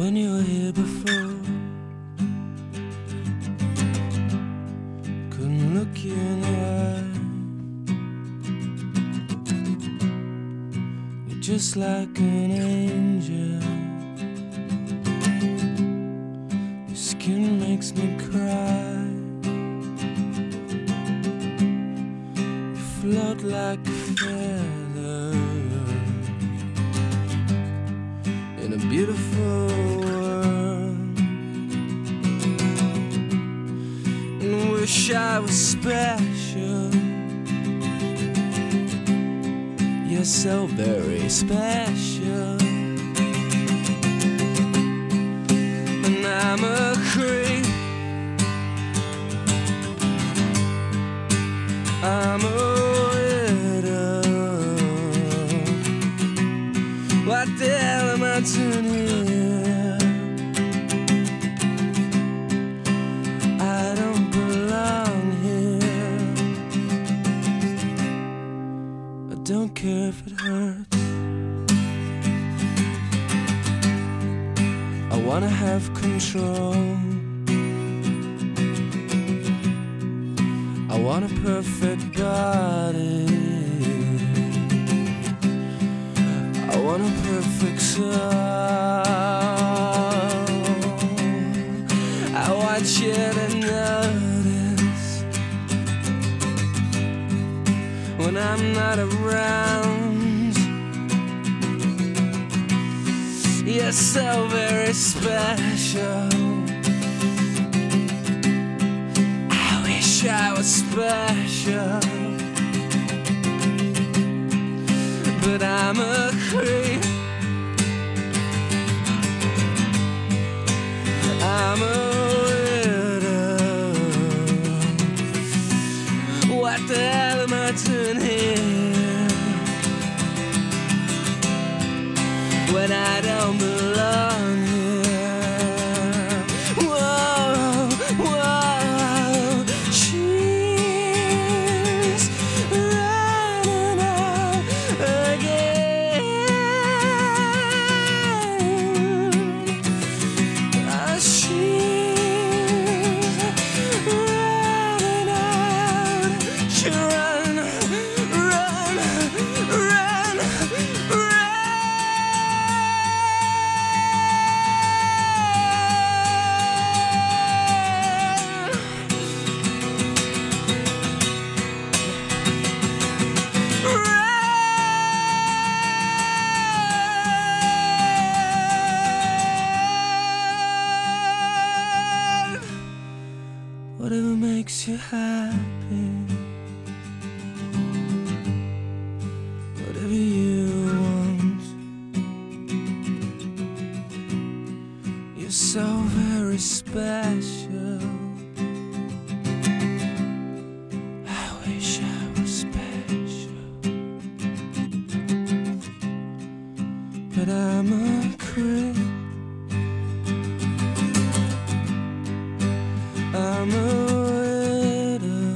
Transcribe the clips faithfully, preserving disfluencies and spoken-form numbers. when you were here before. Couldn't look you in the eye. You're just like an angel. Your skin makes me cry. You float like a feather in a beautiful world. And I wish I was special. You're so very special. And I'm a creep. I'm a widow. What the hell am I doing here? I don't belong here. I don't care if it hurts. I wanna have control. I want a perfect body. I want a perfect soul. I watch it and notice when I'm not around. You're so very special. I wish I was special. But I'm a creep. I'm a widow. What the hell am I doing here when I don't belong here? Whoa, whoa, she's running out again. Whatever makes you happy, whatever you want. You're so very special. I wish I was special. But I'm a creep. I'm a widow.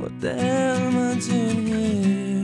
What the hell am I doing here?